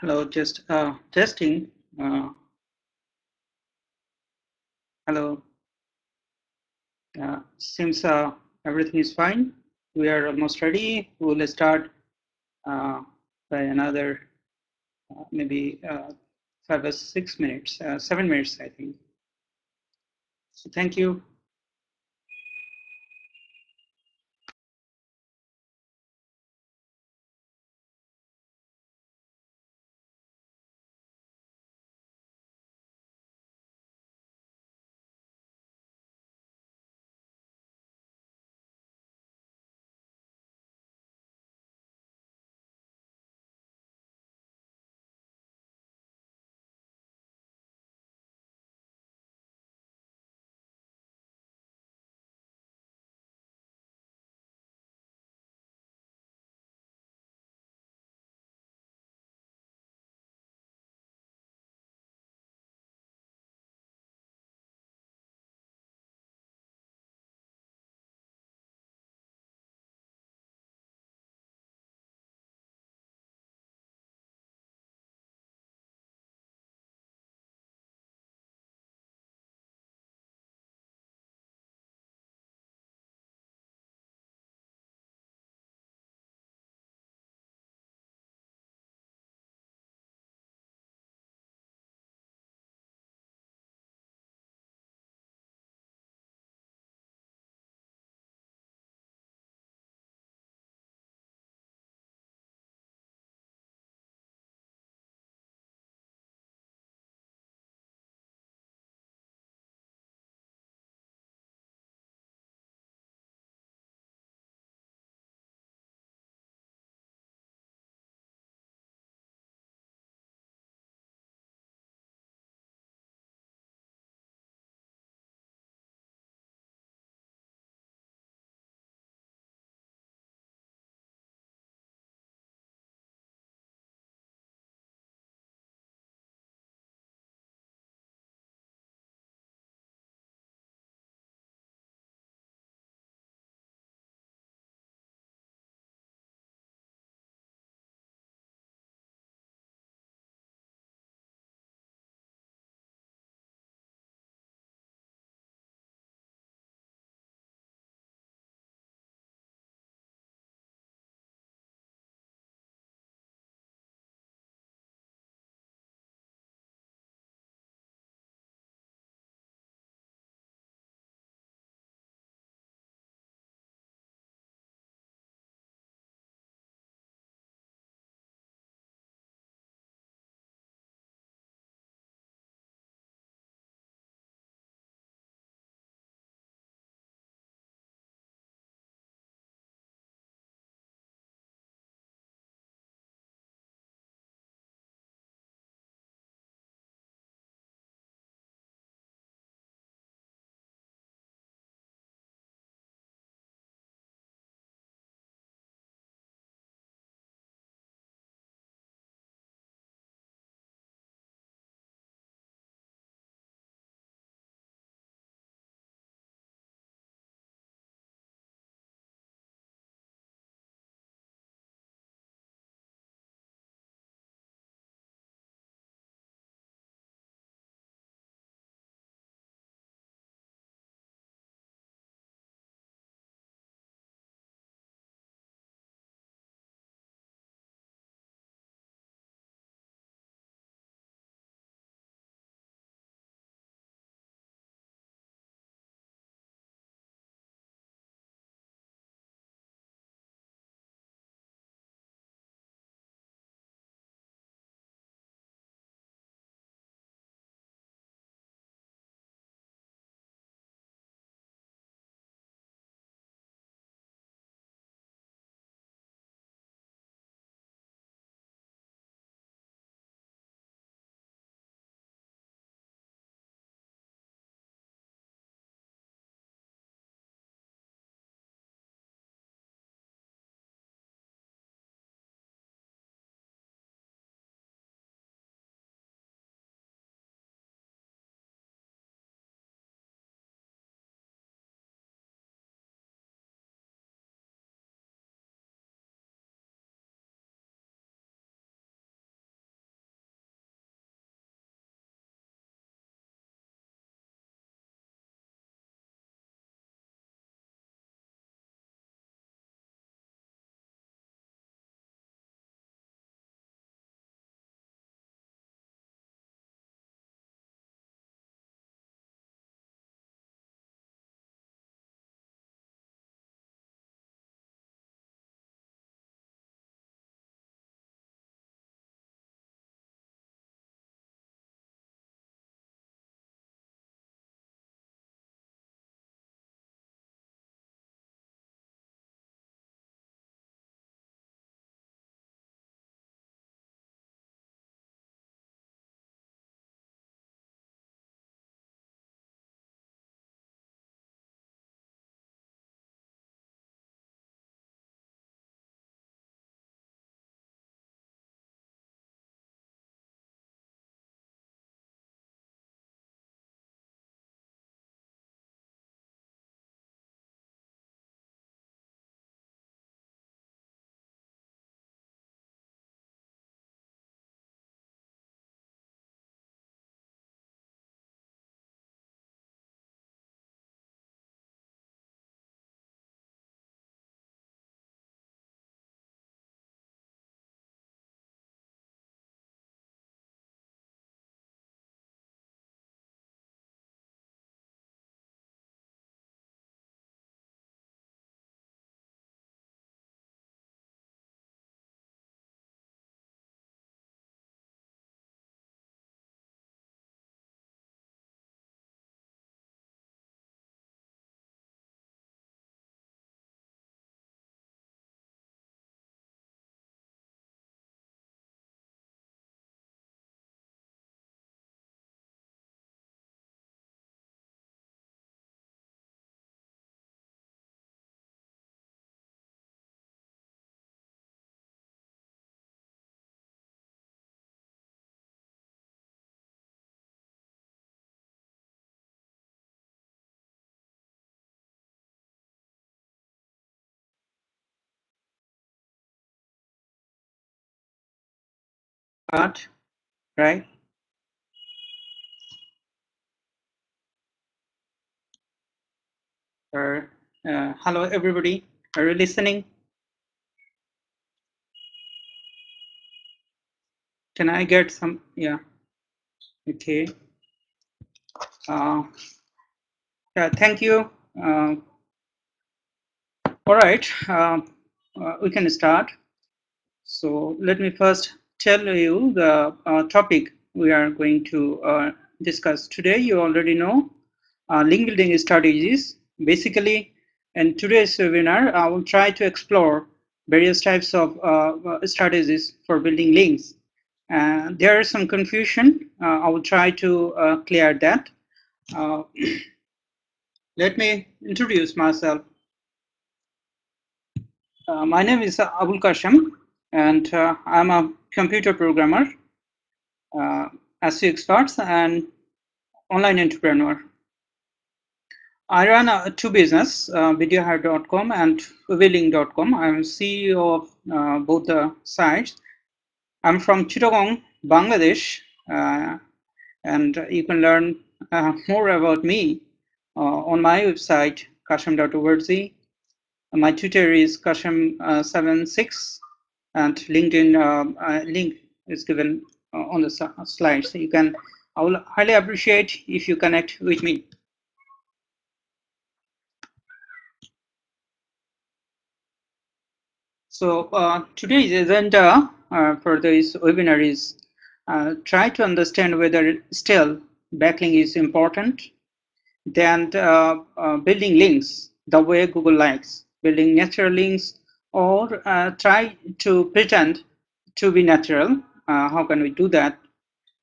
Hello, just testing. Hello. Seems everything is fine. We are almost ready. We'll start by another maybe 5 or 6 minutes, 7 minutes, I think. So thank you. part, right? Hello everybody, are you listening? Can I get some? Yeah, okay. Thank you. All right, we can start. So let me first tell you the topic we are going to discuss today. You already know link building strategies. Basically, in today's webinar, I will try to explore various types of strategies for building links. There is some confusion. I will try to clear that. Let me introduce myself. My name is Abul Kashem, and I'm a computer programmer, SEO expert, and online entrepreneur. I run two businesses, BDhire.com and WeBuildLink.com. I'm CEO of both the sites. I'm from Chittagong, Bangladesh, and you can learn more about me on my website, kashem.org. My Twitter is kashem76, and LinkedIn link is given on the slides. So you can, I will highly appreciate if you connect with me. So today's agenda for this webinar is try to understand whether still backlink is important, then building links the way Google likes, building natural links, or try to pretend to be natural. How can we do that?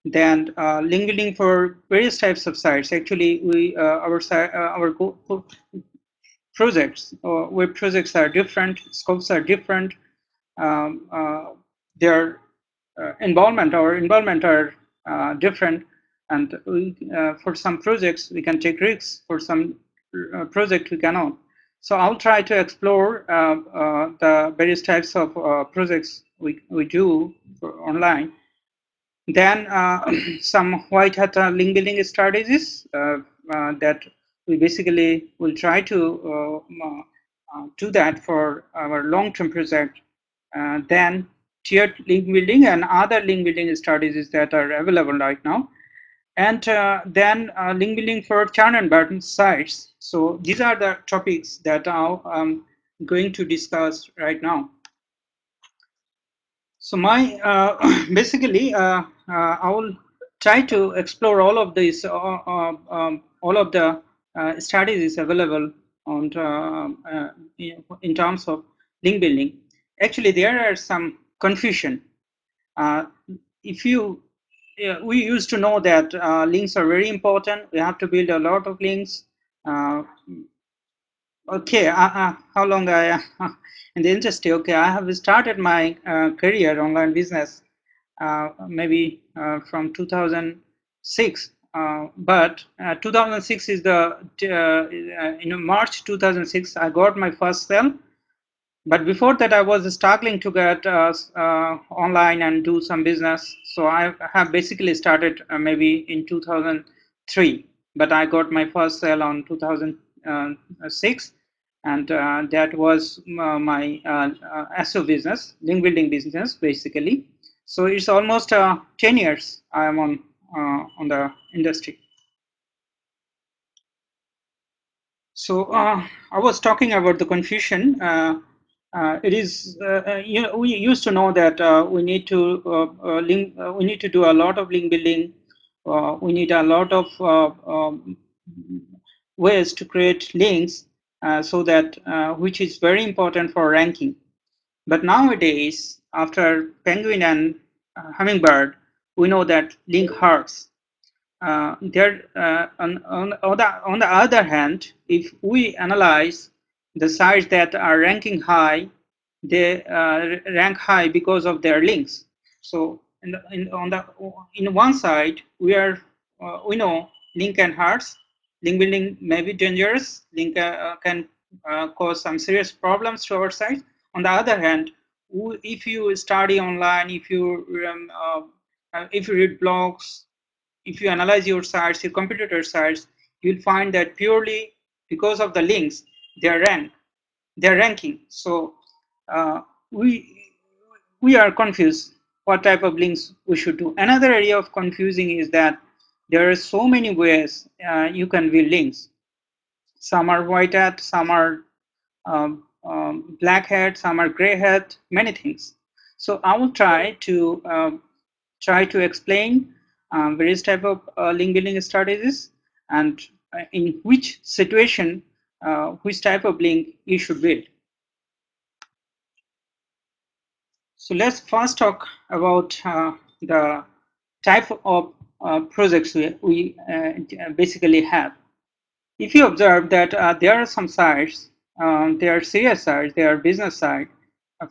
Then link building for various types of sites. Actually, we our projects or web projects are different, scopes are different, their involvement are different, and we, for some projects we can take risks, for some project we cannot. So I'll try to explore the various types of projects we do online. Then some white hat link building strategies that we basically will try to do that for our long-term project. Then tiered link building and other link building strategies that are available right now. And then link building for churn and burn sites. So these are the topics that I'm going to discuss right now. So my basically, I will try to explore all of these, all of the strategies available on in terms of link building. Actually, there are some confusion. If you, we used to know that links are very important. We have to build a lot of links. Okay, how long I in the industry? Okay, I have started my career online business maybe from 2006. But 2006 is the March 2006 I got my first sale, but before that I was struggling to get online and do some business. So I have basically started maybe in 2003, but I got my first sale on 2006, and that was my SEO business, link building business basically. So it's almost 10 years I am on the industry. So I was talking about the confusion. It is you know, we used to know that we need to we need to do a lot of link building. We need a lot of ways to create links, so that which is very important for ranking. But nowadays, after Penguin and Hummingbird, we know that link hurts. On the other hand, if we analyze the sites that are ranking high, they rank high because of their links. So in one side, we are we know link and hurts. Link building may be dangerous. Link can cause some serious problems to our site. On the other hand, if you study online, if you read blogs, if you analyze your sites, your competitor sites, you'll find that purely because of the links, they're ranking. So we are confused what type of links we should do. Another area of confusing is that there are so many ways you can build links. Some are white hat, some are black hat, some are gray hat, many things. So I will try to explain various type of link building strategies and in which situation, which type of link you should build. So let's first talk about the type of projects we basically have. If you observe that there are some sites, they are serious sites, they are business sites,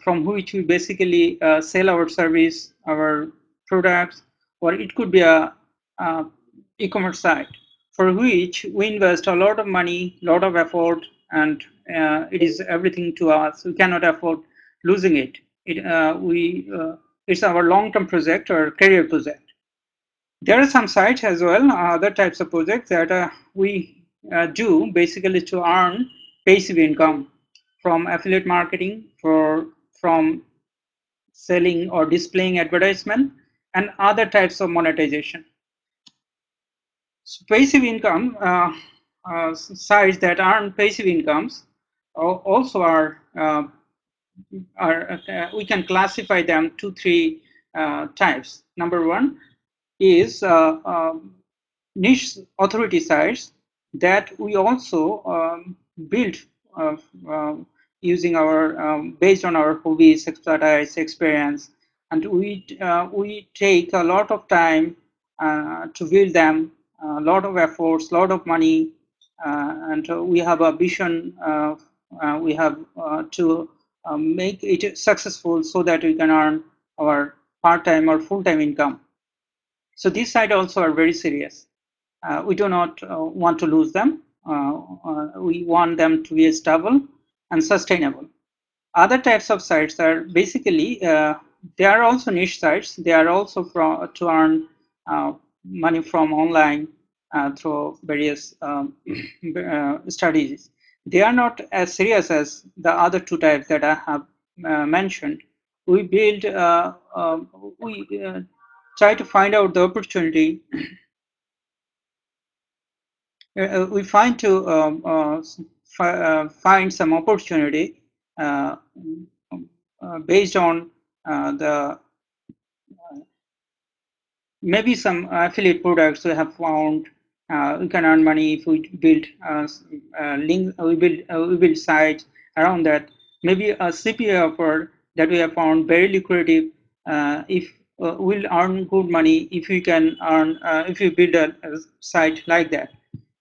from which we basically sell our service, our products, or it could be a e-commerce site for which we invest a lot of money, lot of effort, and it is everything to us. We cannot afford losing it. It's our long-term project or career project. There are some sites as well, other types of projects that we do basically to earn passive income from affiliate marketing, from selling or displaying advertisement, and other types of monetization. So passive income sites that earn passive incomes also are we can classify them to three types. Number one is niche authority sites that we also build using our based on our hobbies, expertise, experience, and we take a lot of time to build them, a lot of efforts, a lot of money, and we have a vision. We have to make it successful so that we can earn our part-time or full-time income. So these sites also are very serious. We do not want to lose them. We want them to be stable and sustainable. Other types of sites are basically they are also niche sites. They are also to earn money from online through various strategies. They are not as serious as the other two types that I have mentioned. We build, we try to find out the opportunity. We find to find some opportunity based on the maybe some affiliate products we have found. We can earn money if we build we build sites around that. Maybe a CPA offer that we have found very lucrative. If we'll earn good money if we can earn if we build a site like that.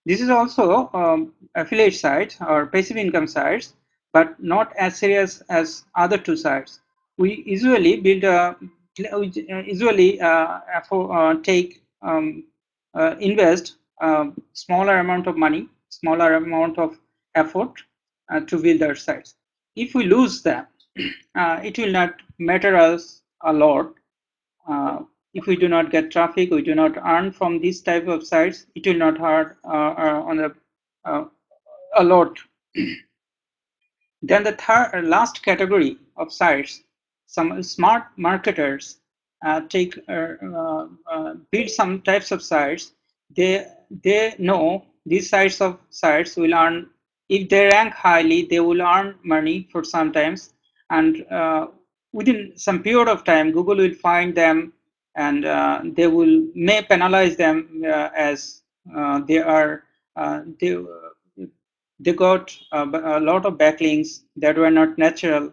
This is also affiliate sites or passive income sites, but not as serious as other two sites. We usually build a invest a smaller amount of money, smaller amount of effort to build our sites. If we lose them, it will not matter us a lot. If we do not get traffic, we do not earn from these type of sites, it will not hurt a lot. Then the last category of sites, some smart marketers build some types of sites. They know these types of sites will earn, if they rank highly, they will earn money for some times, and within some period of time, Google will find them, and they may penalize them as they got a lot of backlinks that were not natural.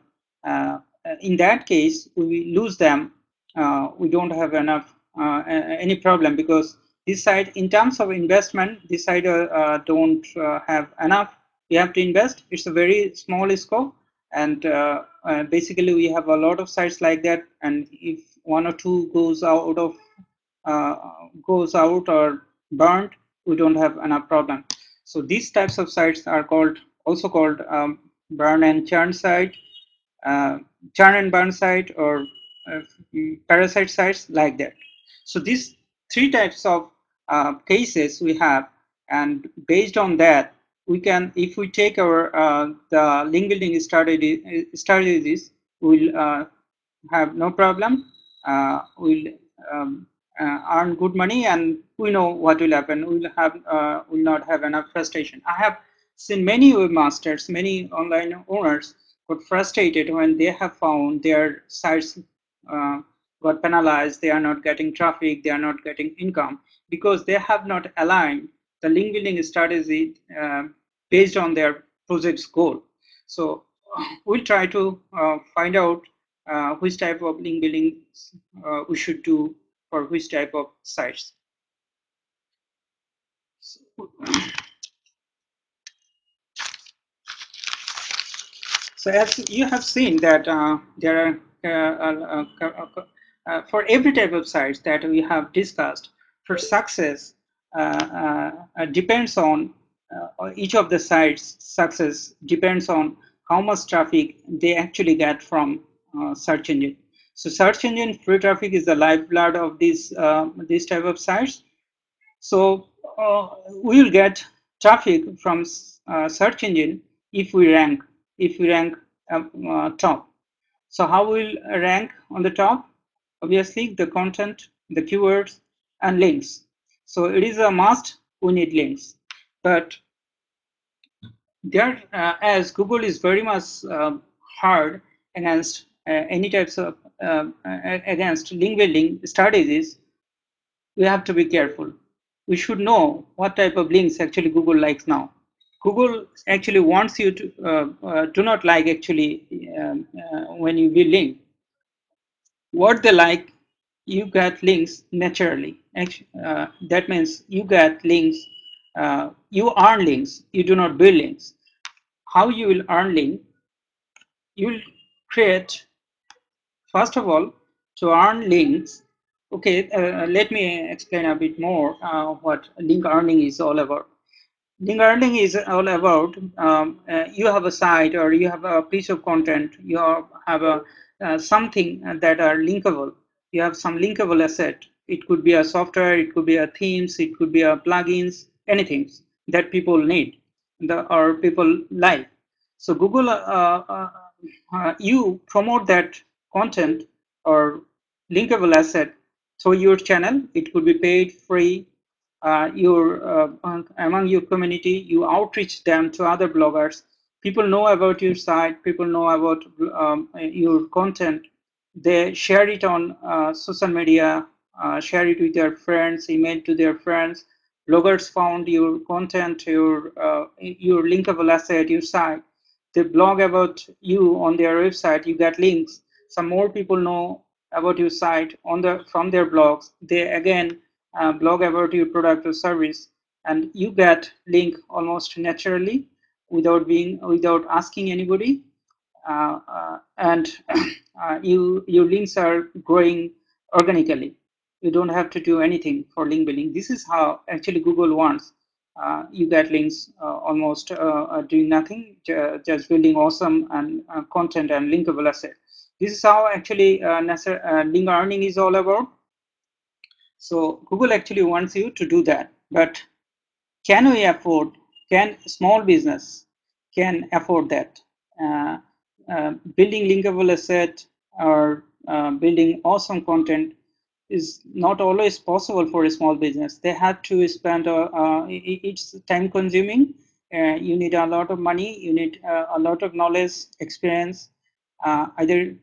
In that case, we lose them. We don't have enough any problem, because this side, in terms of investment, this side don't have enough. We have to invest. It's a very small scope, and basically we have a lot of sites like that. And if one or two goes out or burned, we don't have enough problem. So these types of sites are also called burn and churn site, churn and burn site or parasite sites like that. So these three types of cases we have, and based on that, we can, if we take our the link building strategies, we'll have no problem. We'll earn good money, and we know what will happen. We'll not have enough frustration. I have seen many webmasters, many online owners got frustrated when they have found their sites got penalized. They are not getting traffic. They are not getting income because they have not aligned the link building strategy based on their project's goal. So we'll try to find out which type of link building we should do for which type of sites. So, as you have seen that there are for every type of sites that we have discussed, for success depends on each of the sites. Success depends on how much traffic they actually get from search engine. So search engine free traffic is the lifeblood of these type of sites. So we will get traffic from search engine if we rank top. So how will rank on the top? Obviously the content, the keywords, and links. So it is a must. We need links, but there as Google is very much hard against any types of against link building strategies, we have to be careful. We should know what type of links actually Google likes now. Google actually wants you to do not like actually when you build link. What they like, you get links naturally. Actually, that means you get links. You earn links. You do not build links. How you will earn link? You will create. First of all, to earn links, okay, let me explain a bit more what link earning is all about. Link earning is all about you have a site or you have a piece of content, you have a, something that are linkable, you have some linkable asset. It could be a software, it could be a themes, it could be a plugins, anything that people need or people like. So Google, you promote that content or linkable asset through your channel. It could be paid, free, among your community. You outreach them to other bloggers. People know about your site. People know about your content. They share it on social media, share it with their friends, email to their friends. Bloggers found your content, your linkable asset, your site. They blog about you on their website. You get links. Some more people know about your site from their blogs. They again blog about your product or service, and you get link almost naturally without asking anybody. And your links are growing organically. You don't have to do anything for link building. This is how actually Google wants. You get links almost doing nothing, just building awesome and content and linkable asset. This is how actually link earning is all about. So Google actually wants you to do that. But can we afford, can small business can afford that? Building linkable asset or building awesome content is not always possible for a small business. They have to spend, it's time consuming. You need a lot of money, you need a lot of knowledge, experience. Either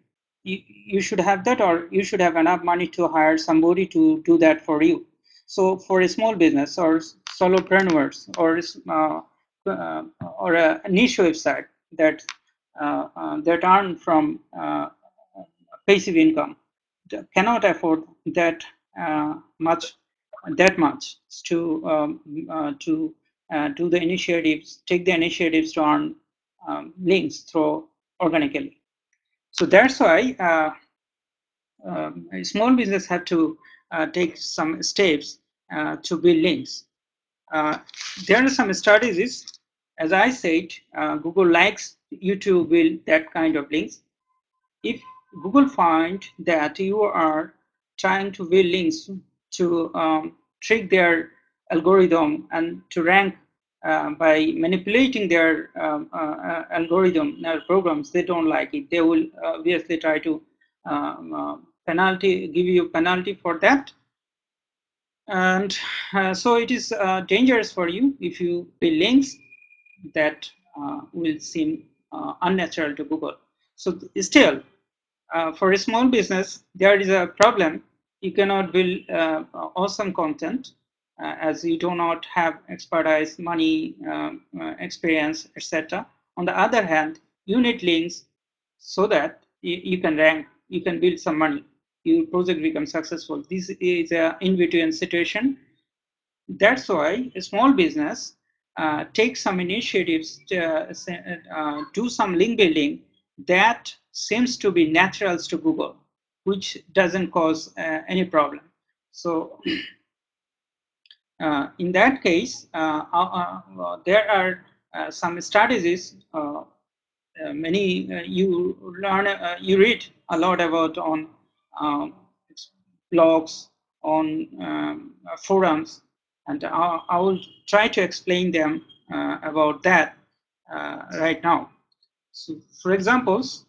you should have that, or you should have enough money to hire somebody to do that for you. So for a small business or solopreneurs or a niche website that that earn from passive income cannot afford that much to do the initiatives, take the initiatives to earn links through organically. So that's why small business have to take some steps to build links. There are some strategies. As I said, Google likes you to build that kind of links. if Google finds that you are trying to build links to trick their algorithm and to rank by manipulating their algorithm, their programs, they don't like it. They will obviously try to give you penalty for that. And so it is dangerous for you if you build links that will seem unnatural to Google. So still, for a small business, there is a problem. You cannot build awesome content as you do not have expertise, money, experience, etc. On the other hand, you need links so that you can rank, you can build some money, your project becomes successful. This is an in-between situation. That's why a small business takes some initiatives to do some link building that seems to be natural to Google, which doesn't cause any problem. So in that case, there are some strategies. You read a lot about on blogs, on forums, and I will try to explain them about that right now. So, for examples,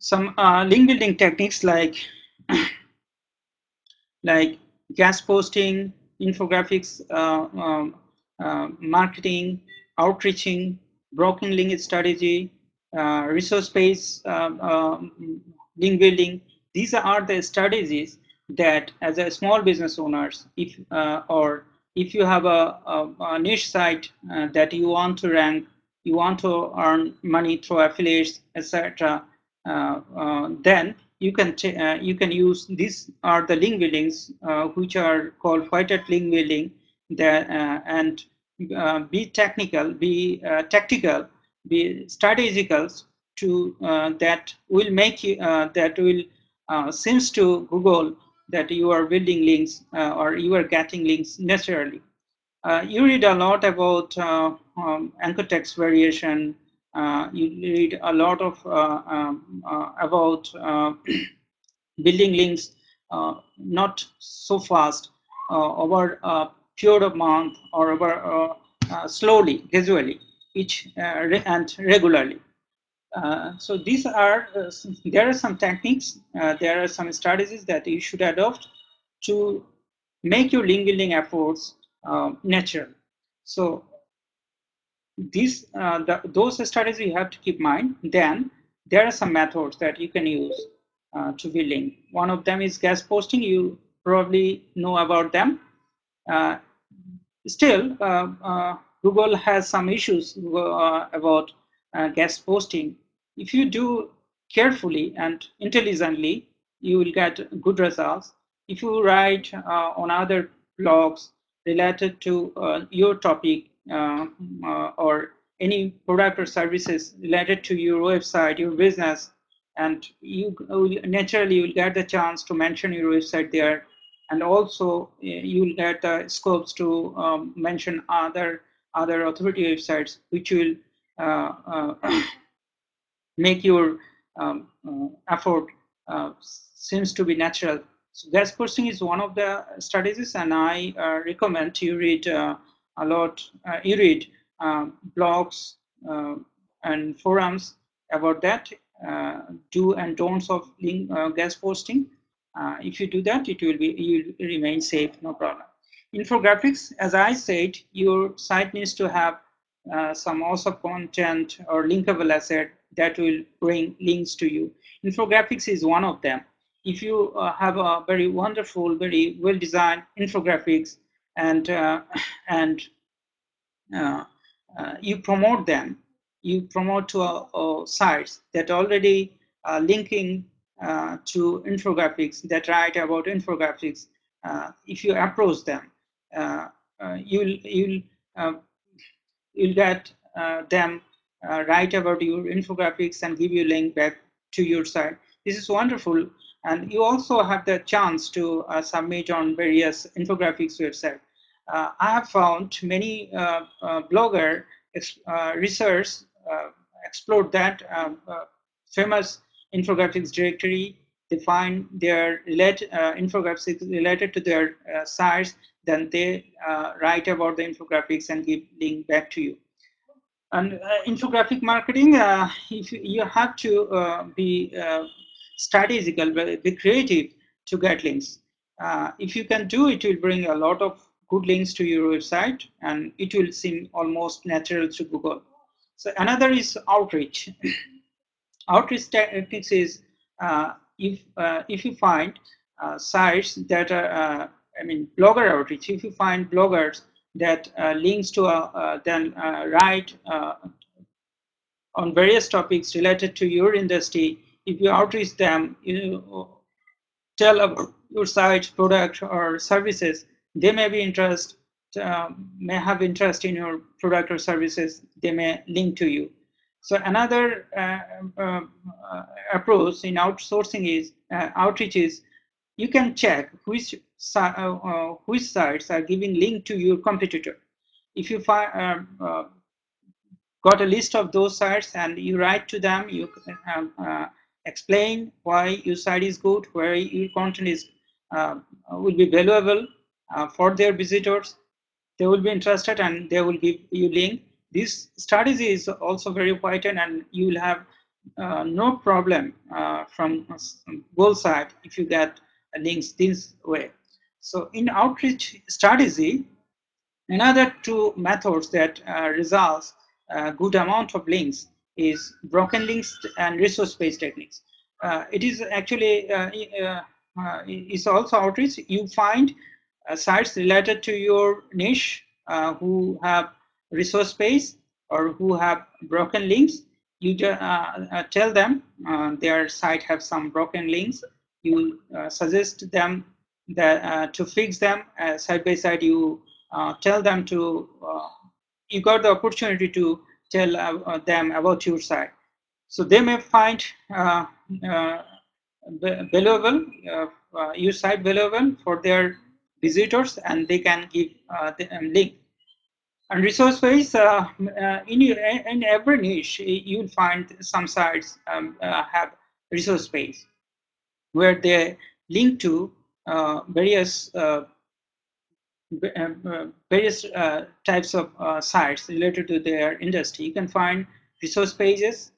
some link building techniques like guest posting, infographics, marketing, outreaching, broken link strategy, resource-based link building. These are the strategies that, as a small business owners, or if you have a niche site that you want to rank, you want to earn money through affiliates, etc. Then you can use these are the link buildings which are called white hat link building, that be technical, be tactical, be strategical to that will make you that will seems to Google that you are building links or you are getting links naturally. You read a lot about anchor text variation. You read a lot of about building links not so fast over a period of month or over slowly, gradually, each and regularly. So these are there are some techniques, there are some strategies that you should adopt to make your link building efforts natural. So these those strategies you have to keep in mind. Then there are some methods that you can use to build link. One of them is guest posting. You probably know about them. Still, Google has some issues about guest posting. If you do carefully and intelligently, you will get good results. If you write on other blogs related to your topic, or any product or services related to your website, your business, and you naturally will get the chance to mention your website there, and also you will get the scopes to mention other authority websites, which will make your effort seems to be natural. So guest posting is one of the strategies, and I recommend you read a lot. You read blogs and forums about that, do and don'ts of link, guest posting. If you do that, you will remain safe, no problem. Infographics, as I said, your site needs to have some awesome content or linkable asset that will bring links to you. Infographics is one of them. If you have a very wonderful, very well-designed infographics, and you promote them, you promote to sites that already are linking to infographics, that write about infographics. If you approach them, you'll get them write about your infographics and give you a link back to your site. This is wonderful And you also have the chance to submit on various infographics websites. I have found many bloggers research explored that famous infographics directory. They find their infographics related to their sites. Then they write about the infographics and give link back to you. And infographic marketing, if you have to be strategical, be creative to get links. If you can do it, will bring a lot of good links to your website, and it will seem almost natural to Google. So another is outreach. Outreach techniques is if you find sites that are, I mean, blogger outreach. If you find bloggers that links to then write on various topics related to your industry, if you outreach them, you tell about your site, product, or services, they may be interested, may have interest in your product or services, they may link to you. So another approach in outsourcing is outreach is you can check which sites are giving link to your competitor. If you got a list of those sites and you write to them, you explain why your site is good, where your content is will be valuable for their visitors. They will be interested and they will give you link. This strategy is also very important, and you will have no problem from both sides if you get links this way. So in outreach strategy, another two methods that results a good amount of links is broken links and resource-based techniques. It is actually it's also outreach. You find sites related to your niche who have resource space or who have broken links. You tell them their site have some broken links. You suggest them that to fix them side by side. You tell them to you got the opportunity to tell them about your site, so they may find valuable your site valuable for their visitors, and they can give the link. And resource-based, in every niche, you'll find some sites have resource-based, where they link to various types of sites related to their industry. You can find resource pages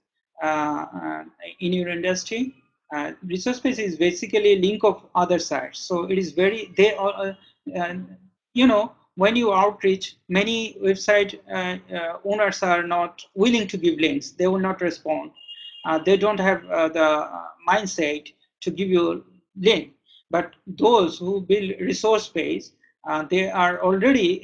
in your industry. Resource page is basically a link of other sites, so it is very you know, when you outreach, many website owners are not willing to give links. They will not respond. They don't have the mindset to give you link. But those who build resource page, they are already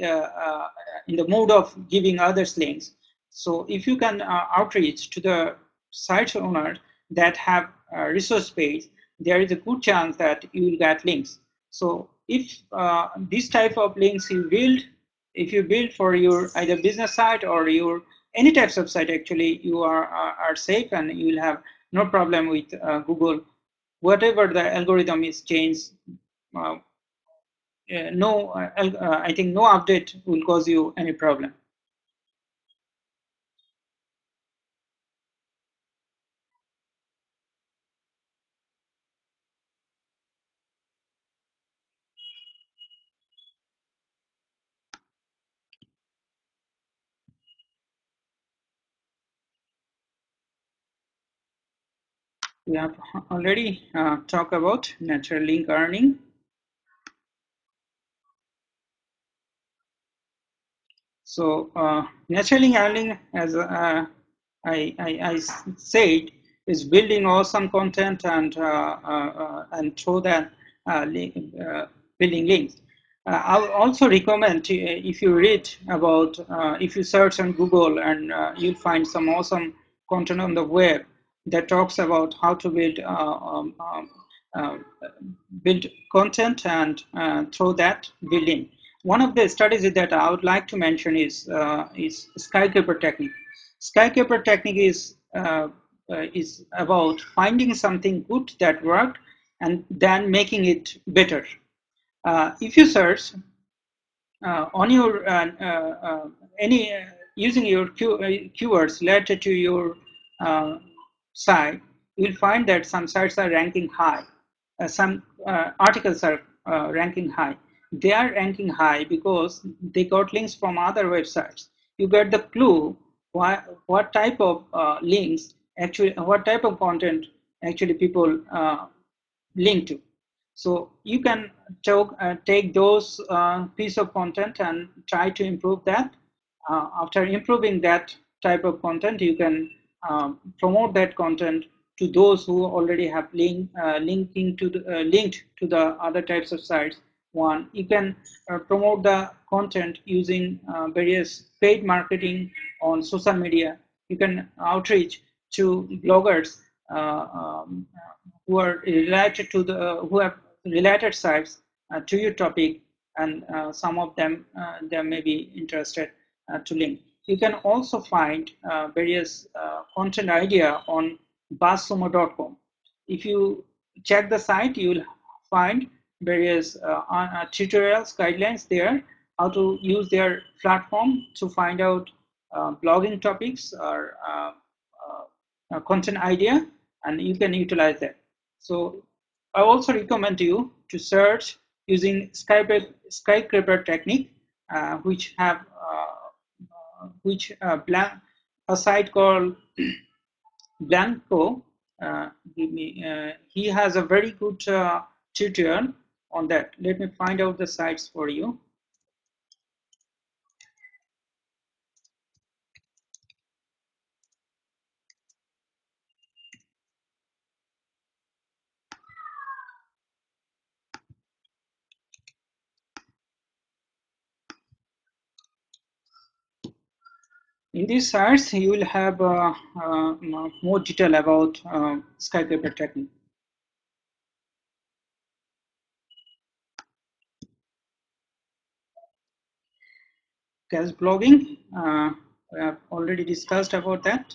in the mood of giving others links. So if you can outreach to the site owners that have resource page, there is a good chance that you will get links. So if this type of links you build, if you build for your either business site or your any types of site, actually you are safe and you will have no problem with Google. Whatever the algorithm is changed, I think no update will cause you any problem. We have already talked about natural link earning. So natural link earning, as I said, is building awesome content and through that building links. I'll also recommend if you read about if you search on Google, and you'll find some awesome content on the web that talks about how to build content and through that building. One of the strategies that I would like to mention is Skyscraper technique. Skyscraper technique is about finding something good that worked and than making it better. If you search on your any using your keywords related to your site, you will find that some sites are ranking high, some articles are ranking high. They are ranking high because they got links from other websites. You get the clue why, what type of links actually, what type of content actually people link to. So you can take those piece of content and try to improve that. After improving that type of content, you can promote that content to those who already have linked to the other types of sites. One, you can promote the content using various paid marketing on social media. You can outreach to bloggers who are related to the who have related sites to your topic, and some of them they may be interested to link. You can also find various content idea on BuzzSumo.com. If you check the site, you will find various tutorials, guidelines there, how to use their platform to find out blogging topics or content idea, and you can utilize that. So I also recommend you to search using Skyscraper technique, which have a site called Blanco. He has a very good tutorial on that. Let me find out the sites for you. In these sites, you will have more detail about Skyscraper technique. Guest blogging, we have already discussed about that.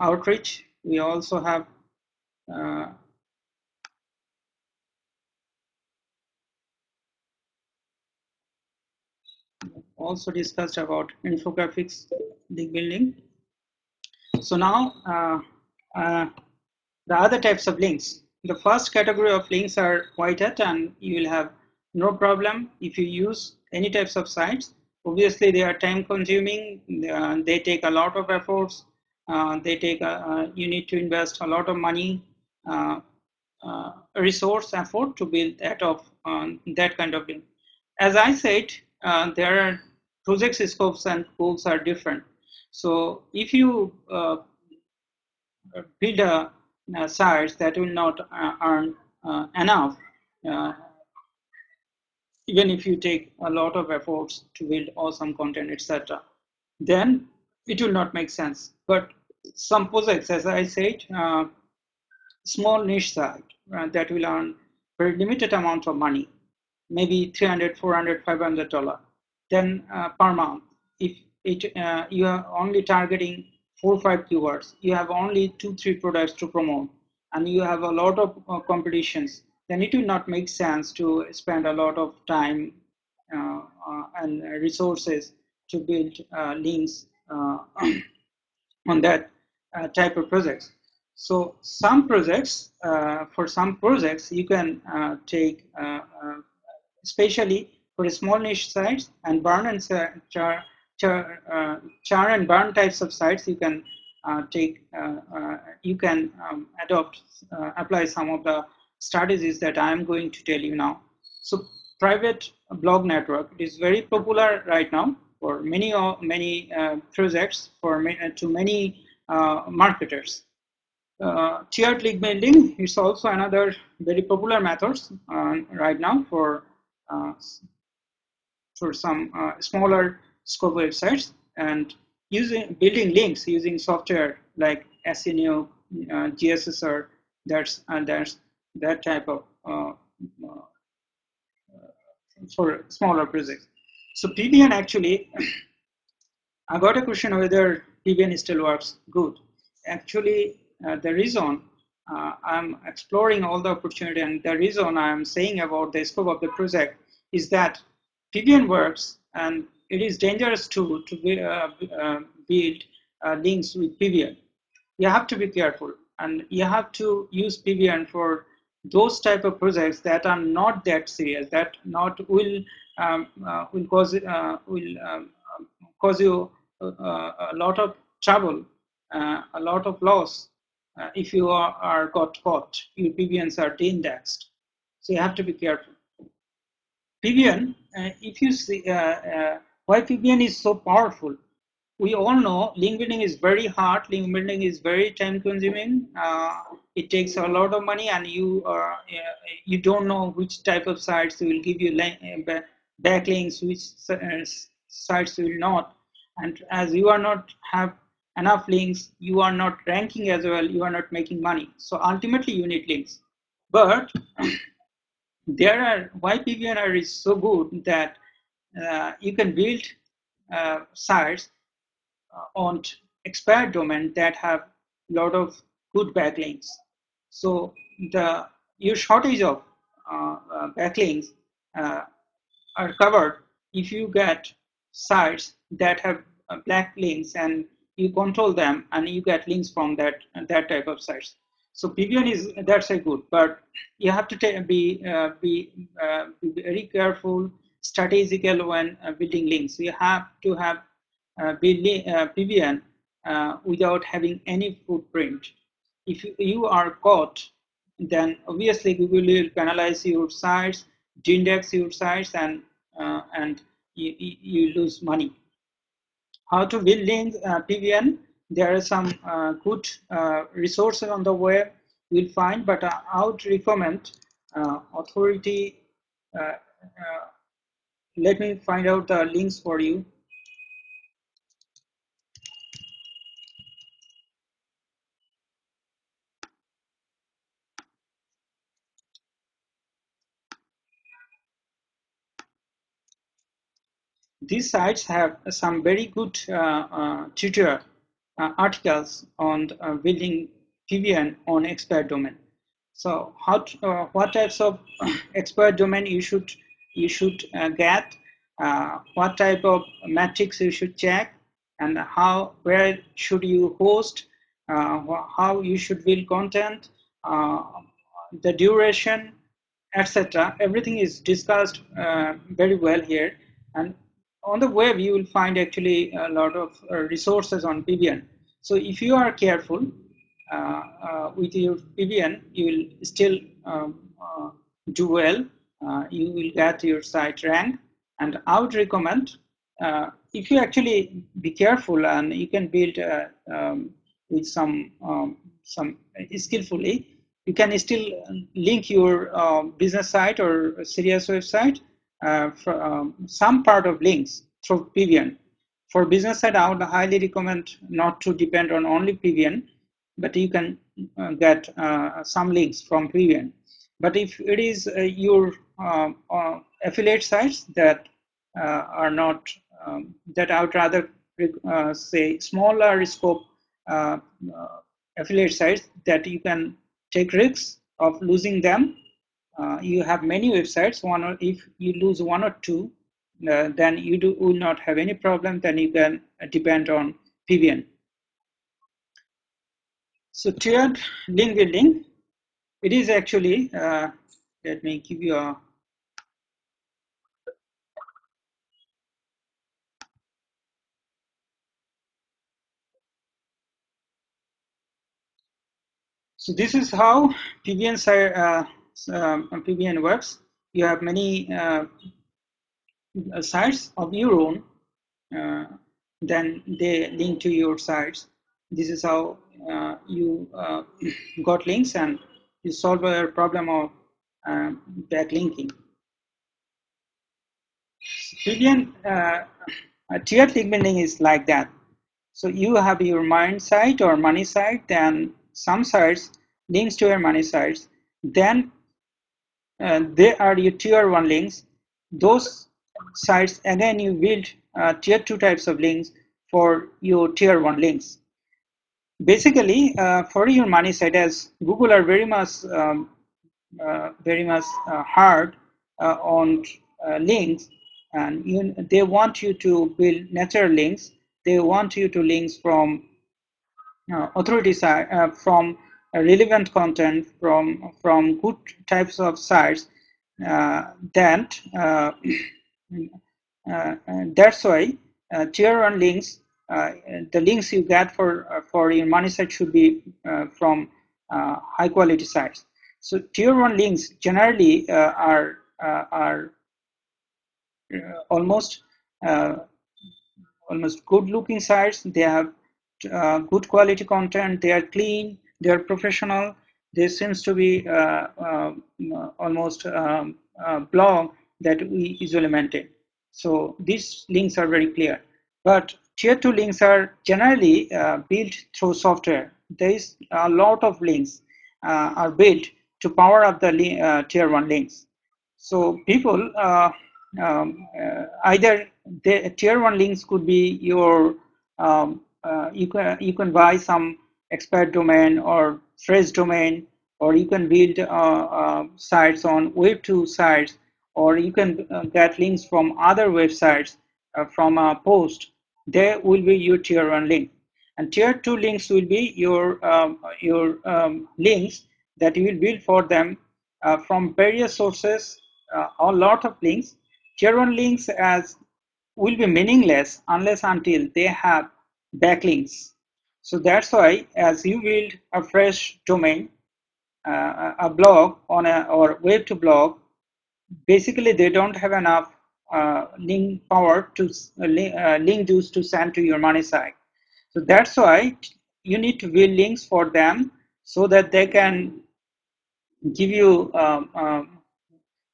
Outreach, we also have also discussed about infographics, link building. So now the other types of links. The first category of links are white hat, and you will have no problem if you use any types of sites. Obviously, they are time consuming, they take a lot of efforts, you need to invest a lot of money, resource effort to build that of that kind of link. As I said, there are projects, scopes and goals are different. So if you build a sites that will not earn enough, even if you take a lot of efforts to build awesome content, etc., then it will not make sense. But some projects, as I said, small niche site that will earn very limited amount of money, maybe $300, $400, $500, then per month. If it, you are only targeting 4 or 5 keywords, you have only 2 or 3 products to promote, and you have a lot of competitions, then it will not make sense to spend a lot of time and resources to build links on that type of projects. So some projects, for some projects, you can take, especially for small niche sites and burn and char and burn types of sites, you can you can apply some of the strategies that I am going to tell you now. So private blog network is very popular right now for many projects, for many marketers. Tiered link building is also another very popular method right now for some smaller scope websites, and using building links using software like SENuke, GSA, there's that type of for smaller projects. So PBN actually I got a question whether PBN still works good. Actually, the reason I'm exploring all the opportunity and the reason I'm saying about the scope of the project is that PBN works, and it is dangerous to build links with PBN. You have to be careful, and you have to use PBN for those type of projects that are not that serious, that not will cause you a lot of trouble, a lot of loss if you are got caught. Your PBNs are de-indexed, so you have to be careful. PBN, if you see why PBN is so powerful, we all know link building is very hard, link building is very time consuming, it takes a lot of money, and you don't know which type of sites will give you backlinks, which sites will not, and as you are not have enough links, you are not ranking as well, you are not making money. So ultimately you need links. But there are, why PBNR is so good that you can build sites on expired domain that have a lot of good backlinks. So your shortage of backlinks are covered if you get sites that have black links and you control them, and you get links from that type of sites. So PBN is, that's a good, but you have to be very careful, strategical when building links. You have to have PBN without having any footprint. If you are caught, then obviously Google will penalize your sites, de-index your sites, and you lose money. How to build links, PBN, there are some good resources on the web you'll find, but I would recommend authority. Let me find out the links for you. These sites have some very good tutorial articles on building PBN on expired domain. So how to, what types of expired domain you should get, what type of metrics you should check, and where should you host, how you should build content, the duration, etc. Everything is discussed very well here, and on the web you will find actually a lot of resources on PBN. So if you are careful with your PBN, you will still do well, you will get your site ranked. And I would recommend, if you actually be careful, and you can build with some skillfully, you can still link your business site or serious website for some part of links through PBN. For business side, I would highly recommend not to depend on only PBN, but you can get some links from PBN. But if it is your affiliate sites that are not, that I would rather say smaller scope affiliate sites that you can take risks of losing them. You have many websites. One, or if you lose one or two, then you will not have any problem. Then you can depend on PBN. So tiered link building, it is actually. Let me give you a. So this is how PBNs are. PBN works. You have many sites of your own, then they link to your sites. This is how you got links, and you solve a problem of backlinking. PBN tiered link building is like that. So you have your mind site or money site, then some sites links to your money sites, then they are your tier 1 links. Those sites, again, you build tier 2 types of links for your tier one links. Basically, for your money site, as Google are very much hard on links, and they want you to build natural links. They want you to links from authority side, from relevant content, from good types of sites. That's why tier one links, the links you get for your money site should be from high quality sites. So tier one links generally are almost good looking sites. They have good quality content. They are clean. They are professional. There seems to be almost a blog that we usually maintain. So these links are very clear. But tier two links are generally built through software. There is a lot of links are built to power up the tier one links. So people either the tier one links could be your you can buy some expert domain or phrase domain, or you can build sites on web 2 sites, or you can get links from other websites from a post. They will be your tier 1 link, and tier 2 links will be your links that you will build for them from various sources, a lot of links. Tier 1 links as will be meaningless unless until they have backlinks. So that's why, as you build a fresh domain, a blog on a or web to blog, basically they don't have enough link power to link juice to send to your money site. So that's why you need to build links for them so that they can give you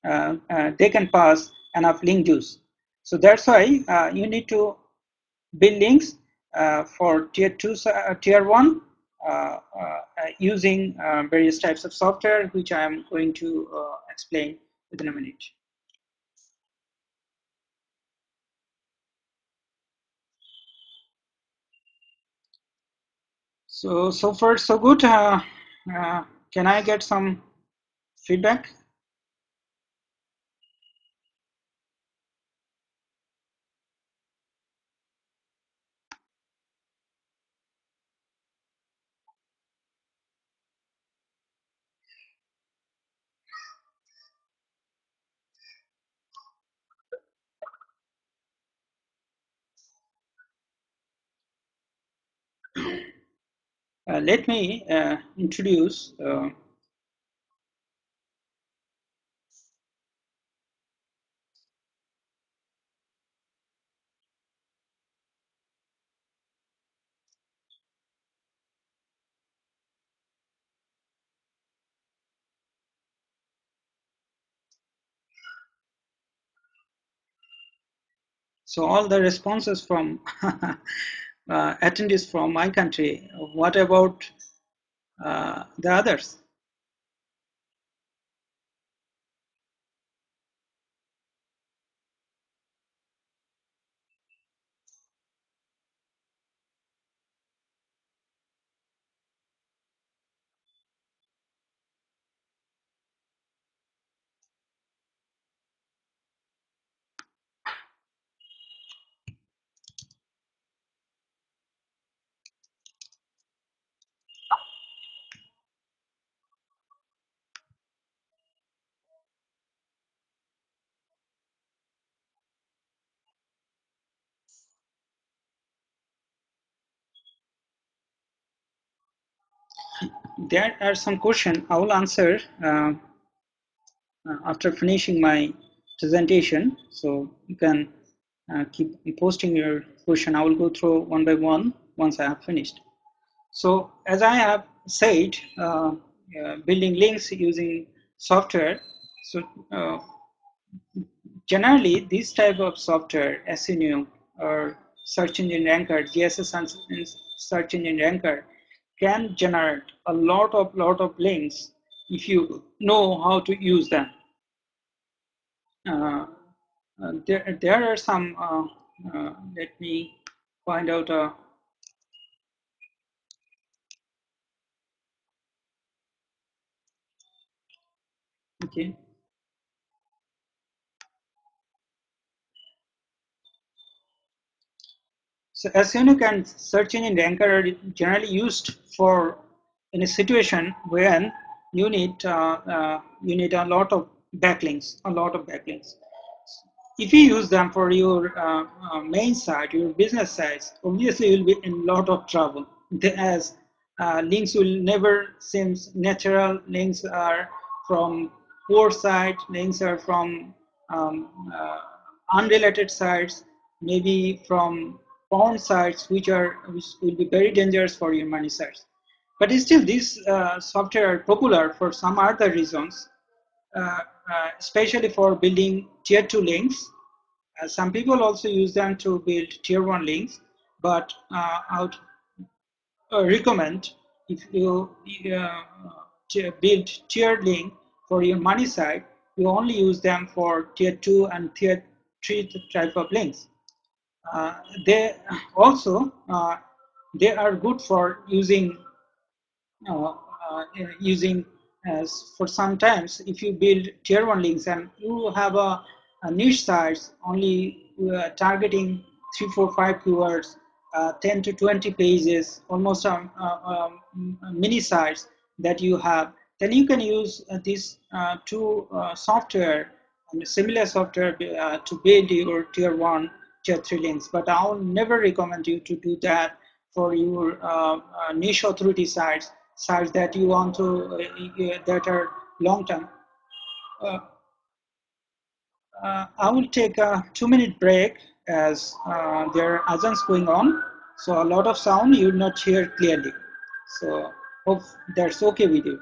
they can pass enough link juice. So that's why you need to build links for tier two, tier one, using various types of software, which I am going to explain within a minute. So far so good. Can I get some feedback? Let me introduce so all the responses from attendees from my country. What about the others? There are some questions I will answer after finishing my presentation. So you can keep posting your question. I will go through one by one once I have finished. So as I have said, building links using software. So generally, these type of software, SENuke or Search Engine Ranker, GSA Search Engine Ranker, can generate a lot of links if you know how to use them. There are some. Let me find out okay. So SENuke and Search Engine Ranker are generally used for in a situation when you need a lot of backlinks, If you use them for your main site, your business sites, obviously you'll be in a lot of trouble. As links will never seem natural. Links are from poor sites. Links are from unrelated sites. Maybe from porn sites, which will be very dangerous for your money sites. But still, these software are popular for some other reasons, especially for building tier 2 links. Some people also use them to build tier 1 links, but I would recommend if you build tiered link for your money site, you only use them for tier 2 and tier 3 type of links. They also they are good for using as for sometimes if you build tier 1 links and you have a niche sites only targeting 3, 4, 5 keywords, 10 to 20 pages, almost mini sites that you have, then you can use these two software and similar software to build your tier 1, tier 3 links. But I will never recommend you to do that for your niche authority sites. Sites that you want to that are long term. I will take a 2-minute break as there are azans going on, so a lot of sound you will not hear clearly. So hope that's okay with you.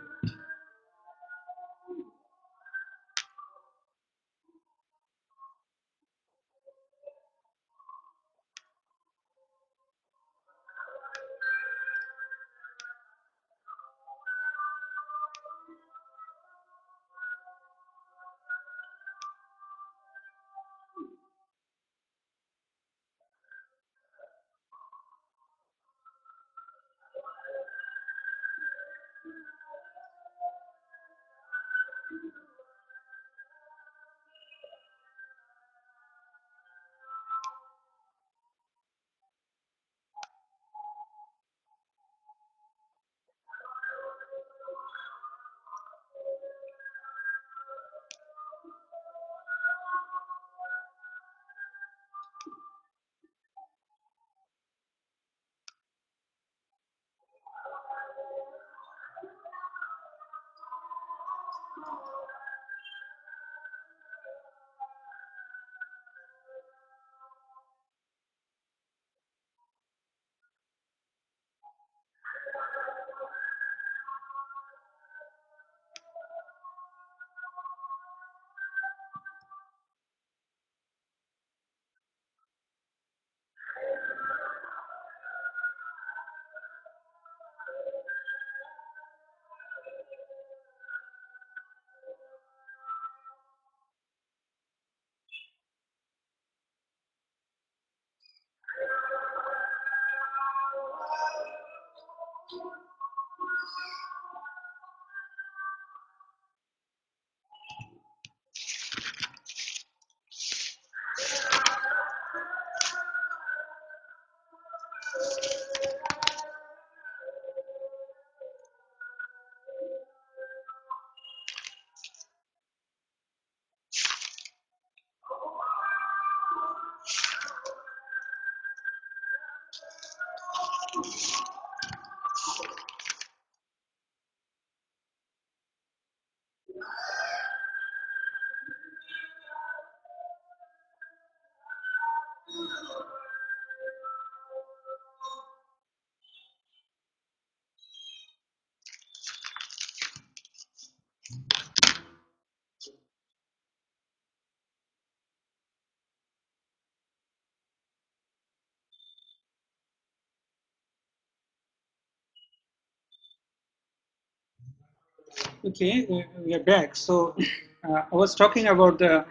Okay, we are back. So I was talking about the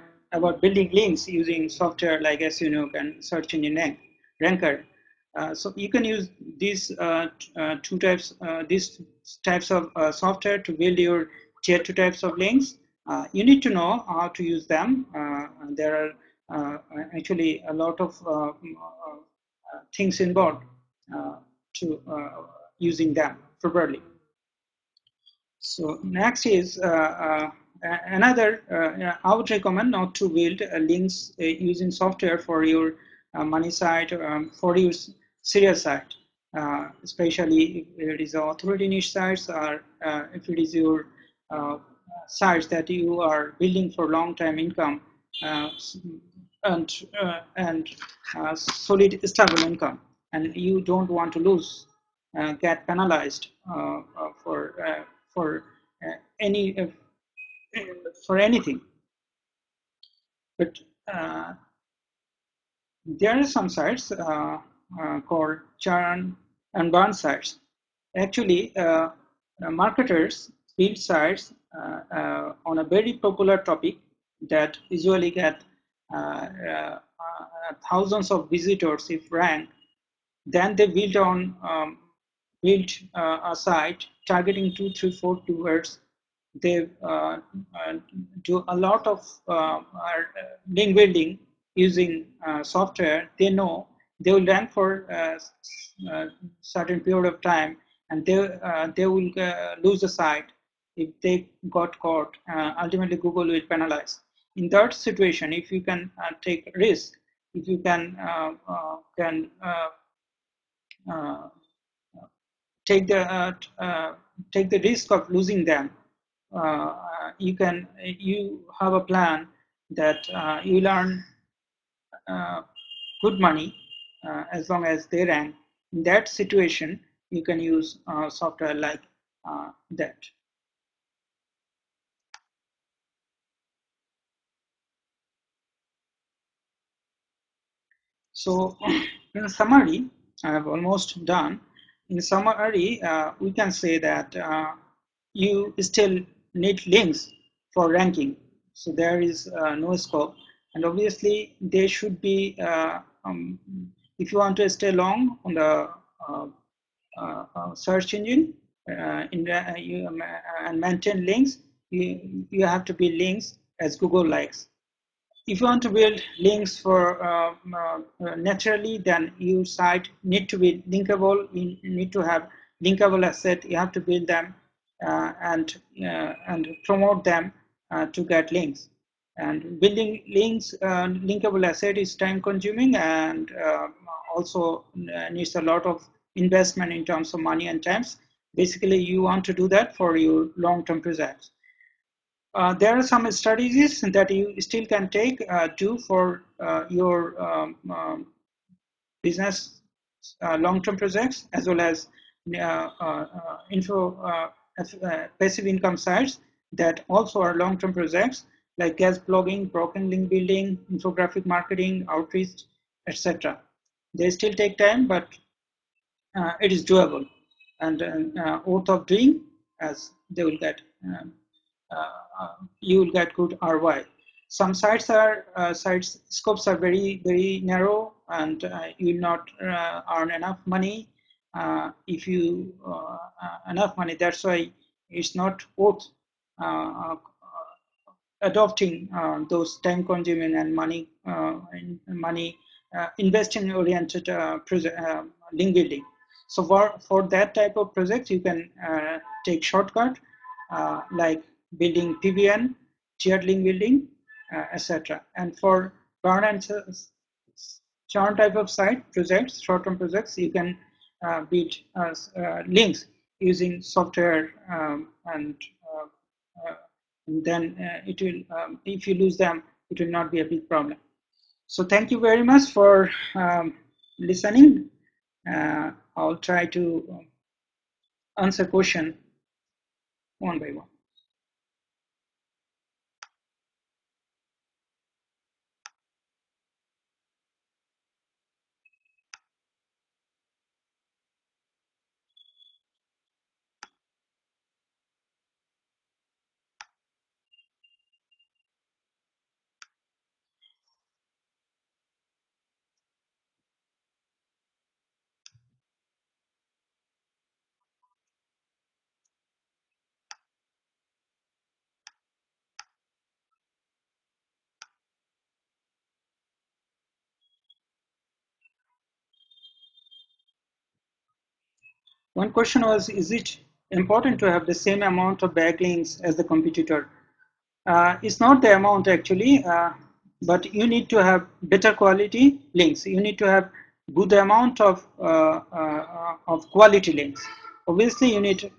building links using software like SENuke and Search Engine Ranker. So you can use these these types of software to build your tier 2 types of links. You need to know how to use them. There are actually a lot of things involved to using them properly. So next is another, I would recommend not to build links using software for your money site, for your serial site, especially if it is authority niche sites, or if it is your sites that you are building for long time income and solid stable income, and you don't want to lose, get penalized for anything. But there are some sites called churn and burn sites. Actually, marketers build sites on a very popular topic that usually get thousands of visitors if ranked. Then they build on a site targeting 2, 3, 4 keywords. They do a lot of link building using software. They know they will rank for a certain period of time, and they will lose the site if they got caught. Ultimately, Google will penalize. In that situation, if you can take risk, if you can take the risk of losing them, you have a plan that you will earn good money as long as they rank. In that situation, you can use software like that. So in summary, I have almost done. In summary, we can say that you still need links for ranking. So there is no scope, and obviously they should be, if you want to stay long on the search engine and maintain links, you have to build links as Google likes. If you want to build links for naturally, then your site need to be linkable. You need to have linkable assets. You have to build them and promote them to get links. And building links, linkable asset is time consuming, and also needs a lot of investment in terms of money and times. Basically, you want to do that for your long-term projects. There are some strategies that you still can take for your business long-term projects, as well as passive income sites that also are long-term projects, like guest blogging, broken link building, infographic marketing, outreach, etc. They still take time, but it is doable, and worth of doing, as they will get. You will get good ROI. Some sites are scopes are very, very narrow, and you will not earn enough money. If you enough money, that's why it's not worth adopting those time-consuming and investing-oriented link building. So for that type of project, you can take shortcut like building PBN, tiered link building, etc. And for burn and churn type of site projects, short-term projects, you can build links using software, and then it will. If you lose them, it will not be a big problem. So thank you very much for listening. I'll try to answer question one by one. One question was, is it important to have the same amount of backlinks as the competitor? It's not the amount actually, but you need to have better quality links. You need to have good amount of quality links. Obviously, you need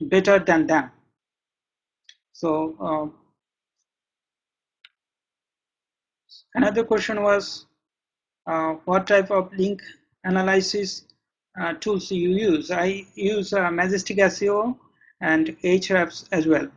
better than them. So another question was, what type of link analysis tools you use? I use Majestic SEO and Ahrefs as well.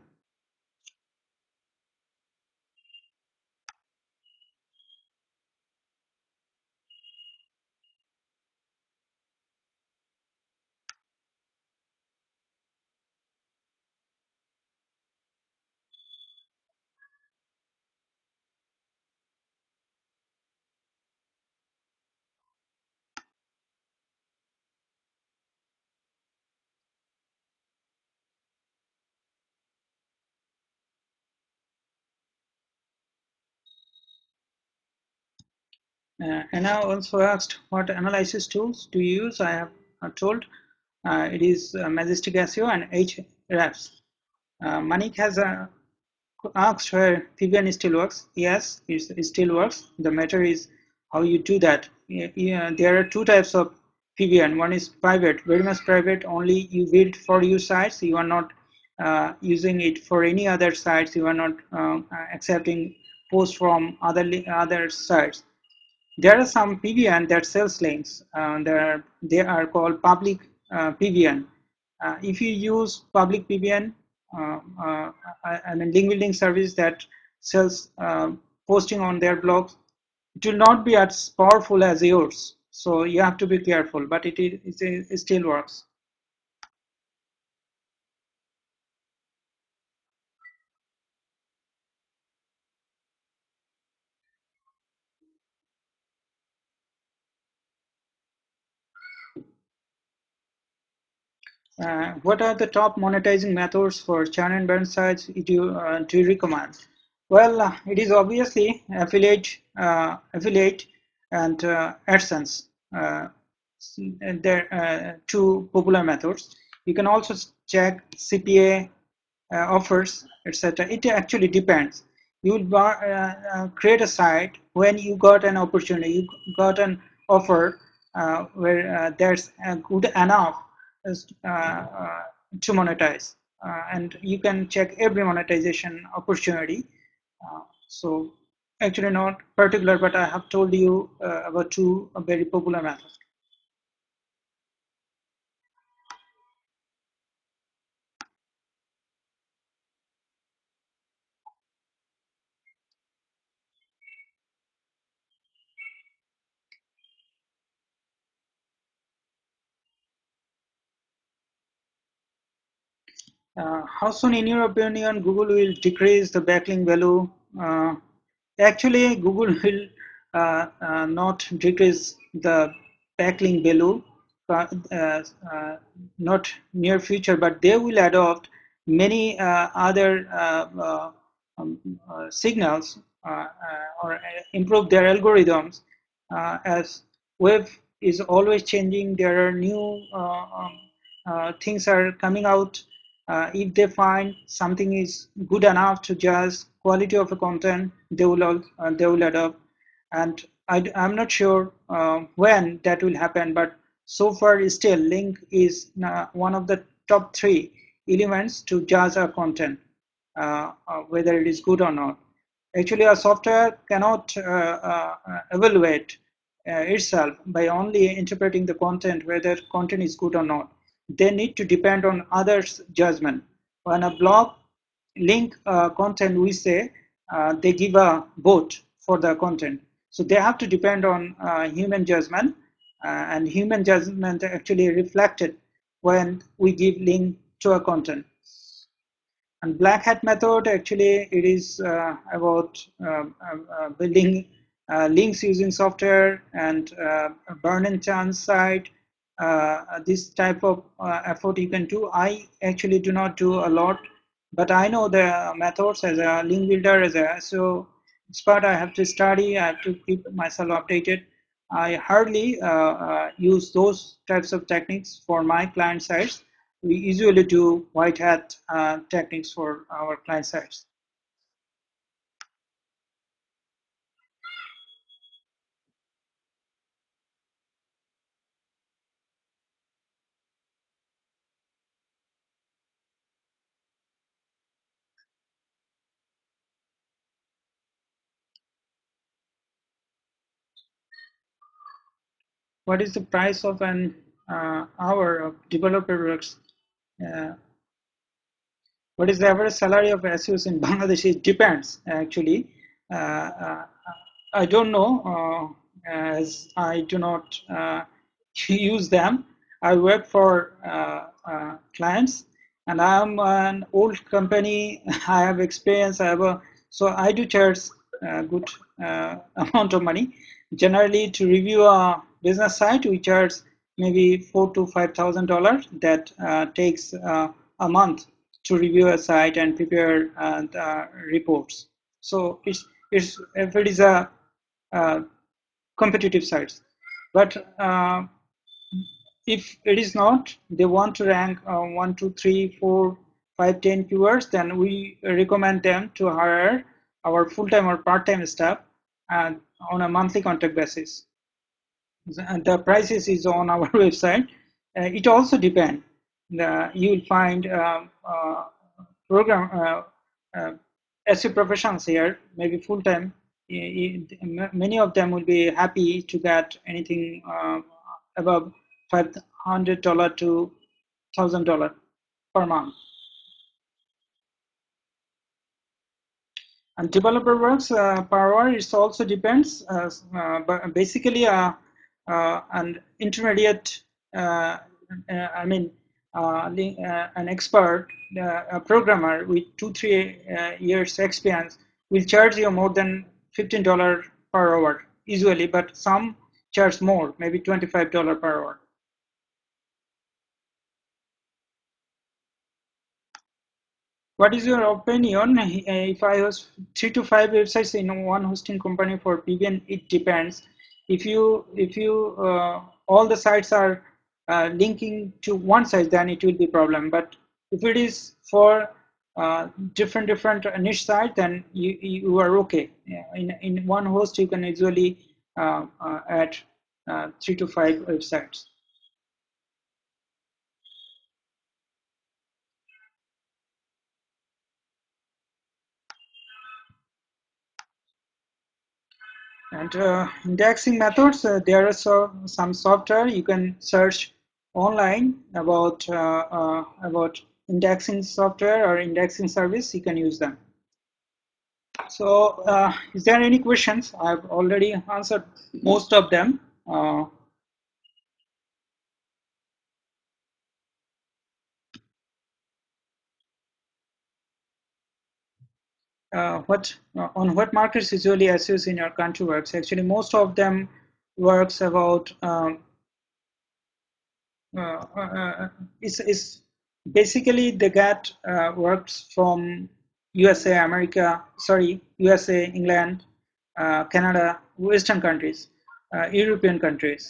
Anna also asked, what analysis tools do you use? I have told it is Majestic SEO and Ahrefs. Manik has asked where Fibian still works. Yes, it still works. The matter is how you do that. There are two types of Fibian. One is private, very much private, only you build for your sites. You are not using it for any other sites. You are not accepting posts from other sites. There are some PBN that sells links. They are called public PBN. If you use public PBN, I mean link building service that sells posting on their blogs, it will not be as powerful as yours. So you have to be careful, but it still works. What are the top monetizing methods for churn and burn sites do you recommend? Well, it is obviously affiliate and AdSense. There are two popular methods. You can also check CPA offers, etc. It actually depends. You will create a site when you got an opportunity, you got an offer where there's good enough to monetize, and you can check every monetization opportunity. So actually not particular, but I have told you about two very popular methods. How soon, in your opinion, Google will decrease the backlink value? Actually, Google will not decrease the backlink value, not near future, but they will adopt many other signals or improve their algorithms. As web is always changing, there are new things are coming out. If they find something is good enough to judge quality of the content, they will adopt. And I'm not sure when that will happen, but so far still link is one of the top three elements to judge our content, whether it is good or not. Actually, our software cannot evaluate itself by only interpreting the content, whether content is good or not. They need to depend on others' judgment. On a blog link content, we say they give a vote for the content. So they have to depend on human judgment, and human judgment actually reflected when we give link to a content. And black hat method, actually it is about building links using software and burn and churn site. This type of effort you can do. I actually do not do a lot, but I know the methods as a link builder, as a SEO expert. I have to study, I have to keep myself updated. I hardly use those types of techniques for my client sites. We usually do white hat techniques for our client sites. What is the price of an hour of developer works? What is the average salary of SEOs in Bangladesh? It depends, actually. I don't know, as I do not use them. I work for clients, and I am an old company. I have experience. I have a, so I do charge a good amount of money. Generally, to review a business site, we charge maybe $4,000 to $5,000. That takes a month to review a site and prepare the reports. So if it is a competitive sites, but if it is not, they want to rank 1, 2, 3, 4, 5, 10 keywords, then we recommend them to hire our full-time or part-time staff and on a monthly contract basis. The prices is on our website. It also depends. You will find program SEO professionals here, maybe full time. Many of them will be happy to get anything above $500 to $1,000 per month. And developer works per hour, it also depends. But basically, an intermediate, an expert, a programmer with 2-3 years experience will charge you more than $15 per hour usually, but some charge more, maybe $25 per hour. What is your opinion? If I host 3 to 5 websites in one hosting company for PBN, it depends. If all the sites are linking to one site, then it will be problem. But if it is for different niche site, then you are okay. Yeah. In one host, you can usually add 3 to 5 websites. And indexing methods, there are some software you can search online about indexing software or indexing service. You can use them. So is there any questions? I've already answered most of them. On what markets usually SEOs in your country works? Actually, most of them works about is basically they get works from USA, America, sorry, USA, England, Canada, Western countries, European countries,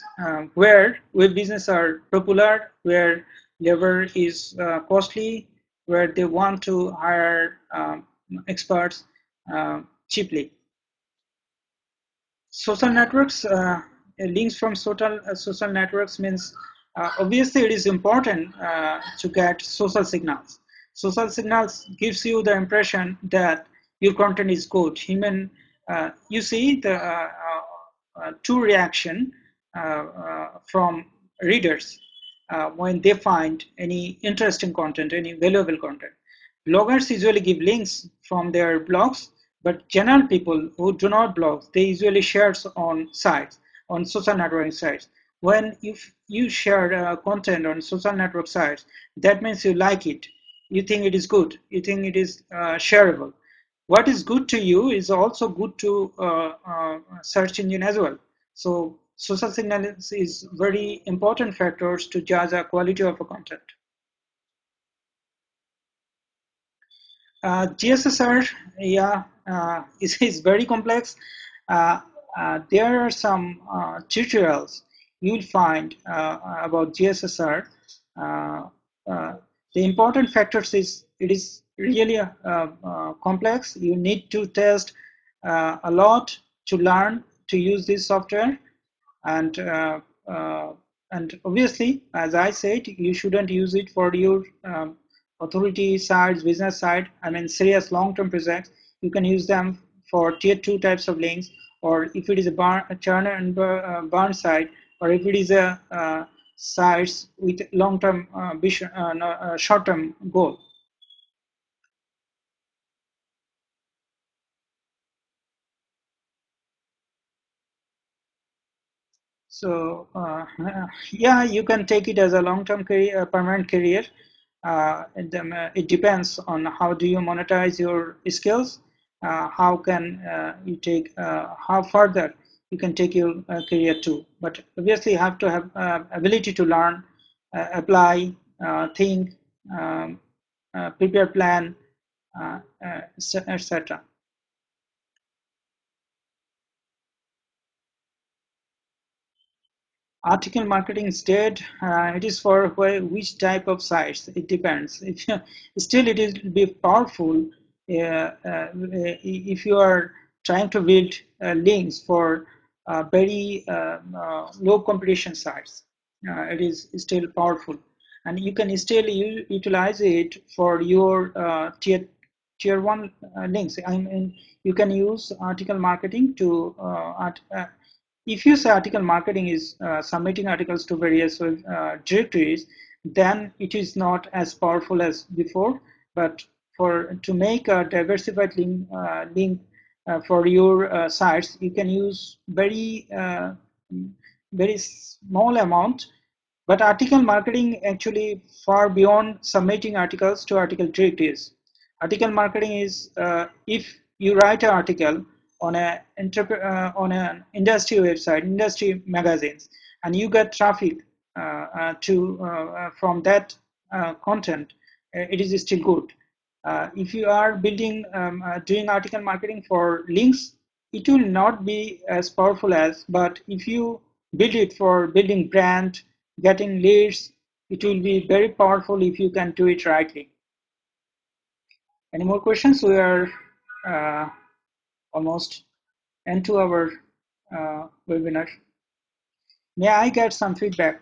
where business are popular, where labor is costly, where they want to hire experts cheaply. Social networks, links from social networks means obviously it is important to get social signals. Social signals gives you the impression that your content is good. You see the two reaction from readers when they find any interesting content, any valuable content. Bloggers usually give links from their blogs, but general people who do not blog, they usually share on sites, on social networking sites. When you share content on social network sites, that means you like it, you think it is good, you think it is shareable. What is good to you is also good to search engine as well. So social signals is very important factors to judge the quality of a content. GSA search, yeah, is very complex. there are some tutorials you'll find about GSSR. The important factors is it is really complex. You need to test a lot to learn to use this software, and obviously, as I said, you shouldn't use it for your authority sites, business side. I mean, serious long-term projects. You can use them for tier 2 types of links, or if it is a churn and burn site, or if it is a sites with long-term, short-term goal. So yeah, you can take it as a long-term career, permanent career. It depends on how do you monetize your skills, how can you take, how further you can take your career too. But obviously, you have to have ability to learn, apply, think, prepare, plan, etc. Article marketing is dead. It is for which type of sites? It depends. Still, it will be powerful if you are trying to build links for very low competition sites. It is still powerful, and you can still utilize it for your tier 1 links. I mean, you can use article marketing to if you say article marketing is submitting articles to various directories, then it is not as powerful as before. But for to make a diversified link, for your sites, you can use very small amount. But article marketing actually far beyond submitting articles to article directories. Article marketing is if you write an article on a on an industry website, industry magazines, and you get traffic from that content, it is still good. If you are building doing article marketing for links, it will not be as powerful as. But if you build it for building brand, getting leads, it will be very powerful if you can do it rightly. Any more questions? We are almost end to our webinar. May I get some feedback?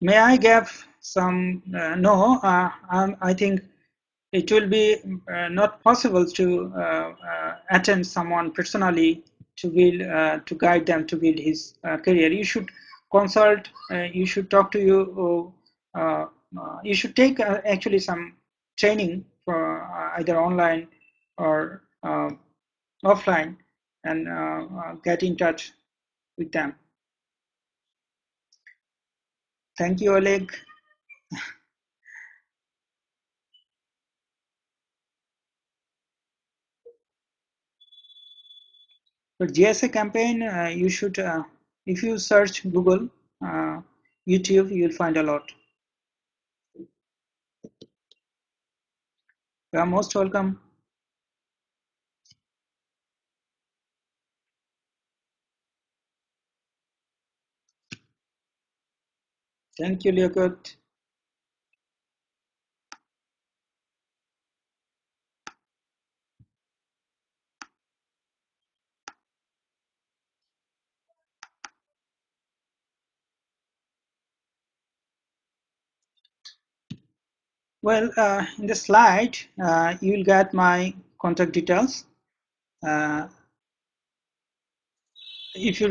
May I give some? No, I think it will be not possible to attend someone personally to build, to guide them to build his career. You should consult. You should talk to you. You should take actually some training for either online or offline, and get in touch with them. Thank you, Oleg. For GSA campaign, you should, if you search Google, YouTube, you'll find a lot. You are most welcome. Thank you, Leokot. Well, in the slide, you'll get my contact details. If you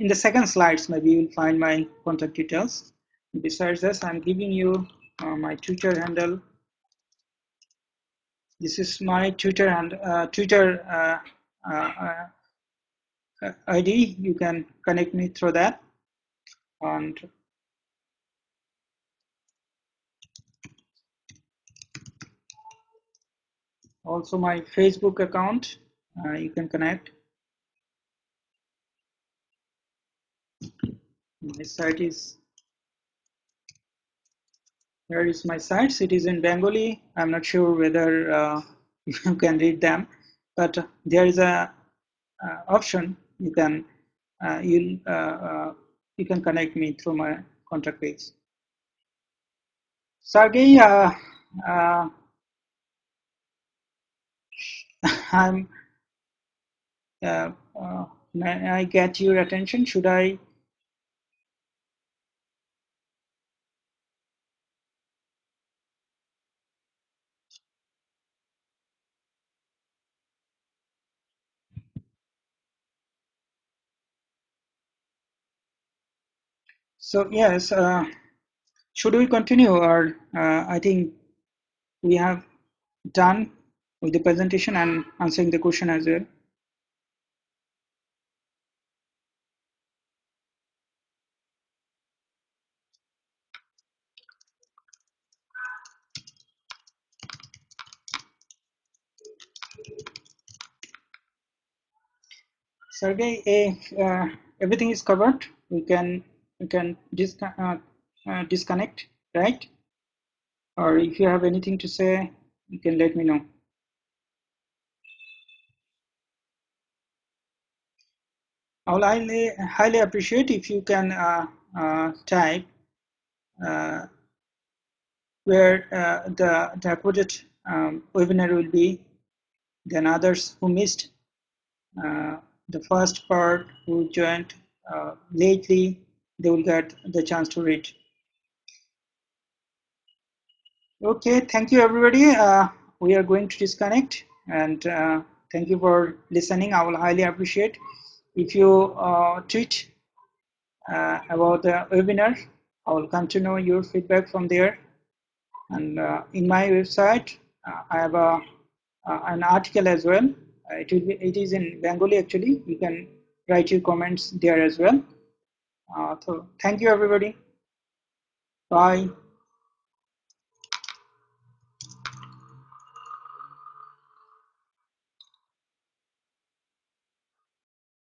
in the second slides, maybe you'll find my contact details. Besides this, I'm giving you my Twitter handle. This is my Twitter and Twitter ID. You can connect me through that. And also my Facebook account, you can connect. My site is, here is my sites. It is in Bengali. I'm not sure whether you can read them, but there is a option. You can connect me through my contact page. Sergey, I get your attention. Should I? So yes, should we continue, or I think we have done with the presentation and answering the question as well. Sergey, everything is covered. We can disconnect, right? Or if you have anything to say, you can let me know. I will highly appreciate if you can type where the appropriate webinar will be. Then others who missed the first part, who joined lately, they will get the chance to read. Okay, thank you everybody. We are going to disconnect, and thank you for listening. I will highly appreciate if you tweet about the webinar. I will come to know your feedback from there. And in my website, I have an article as well. It is in Bengali actually. You can write your comments there as well. So thank you everybody. Bye.